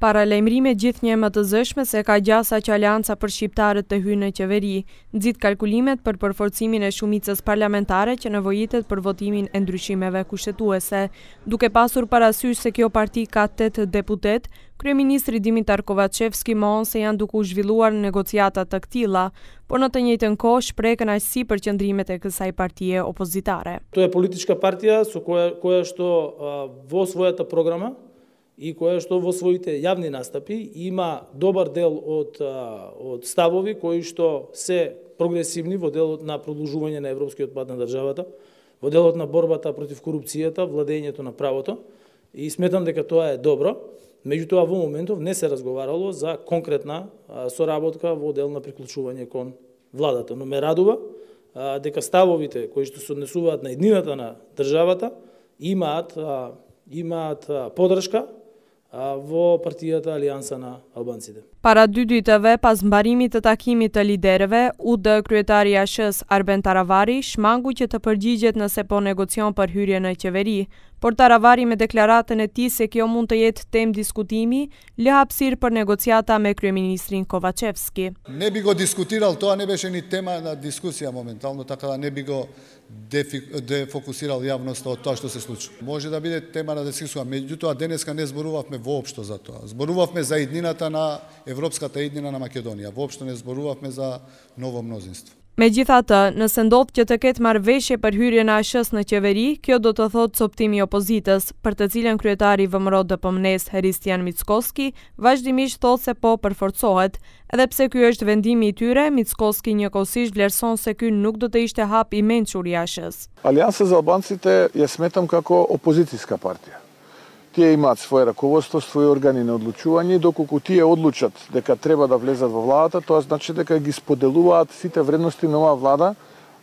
Paralajmërime gjithnjë më të zëshme se ka gjasa që Aliansa për Shqiptarët të hyjë në qeveri, nxit kalkulimet për përforcimin e shumicës parlamentare që nevojitet për votimin e ndryshimeve kushtetuese. Duke pasur parasysh se kjo parti ka 8 deputet, kryeministri Dimitar Kovaçevski mohon se janë duke u zhvilluar negociata të këtilla, por në të njëjtën kohë shpreh kënaqësi për qëndrimet e kësaj partie opozitare. To je politička partija koja što vo svojata programa и кое што во своите јавни настапи има добар дел од ставови кои што се прогресивни во делот на продолжување на европскиот пат на државата, во делот на борбата против корупцијата, владењето на правото и сметам дека тоа е добро. Меѓутоа во моментов не се разговарало за конкретна соработка во дел на приклучување кон владата, но ме радува дека ставовите кои што се однесуваат на еднината на државата имаат поддршка vo partijata Aliansa në Albancite. Para dy ditëve, pas mbarimit të takimit të liderëve, UD kryetari i ASH-s Arben Taravari shmangu që të përgjigjet nëse po negocion për hyrje në qeveri, por Taravari me deklaratën e tij se kjo mund të jetë temë diskutimi, lë hapësirë për negociata me kryeministrin Kovaçevski. Ne bi go diskutiral to, a ne беше ni tema na diskusija momentalno, tako da ne bi go defokusiral javnost od toga što se slučilo. Može da bide tema na diskusija, međutim, deneska ne zboruvavme voopšto za to. Zboruvavme za jedinata na Evropskata jednina na Makedonia. Voopšto ne zboruvavme za novo mnozinstvo. Megjithatë, nëse ndodh që të ketë marrëveshje për hyrjen e ASH-s në qeveri, kjo do të thotë coptimi i opozitës, për të cilën kryetari i VMRO-DPMNE-s Hristian Mickoski vazhdimisht thotë se po përforcohet, edhe pse ky është vendimi i tyre, Mickoski njëkohësisht vlerëson se ky nuk do të ishte hap i mençur i ASH-s. Aliansa za Albancite je smetam kako opozicijska partija. Tije imat svoje rakovodstvo, svoje organi na odlučivanje, dokako tije odlučat дека треба да влезат во владата, тоа значи дека ги споделуваат сите вредности на оваа влада,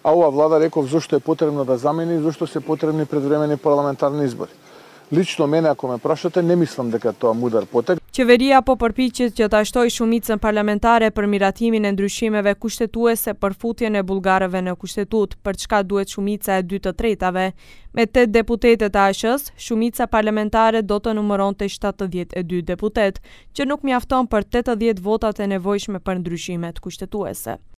а оваа влада реков зошто е потребно да замени, зошто се потребни предвремени парламентарни избори. Lično mene, ako me prašate, ne mislim da ka toa mudar potek. Qeveria po përpiqet që ta shtojë shumicën parlamentare për miratimin e ndryshimeve kushtetuese për futjen e bullgarëve në kushtetut, për çka duhet shumica e 2/3. Me 8 deputetet e ASH-s, shumica parlamentare do të numëronte 72 deputet, që nuk mjafton për 80 votat e nevojshme për ndryshimet kushtetuese.